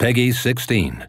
Peggy 16.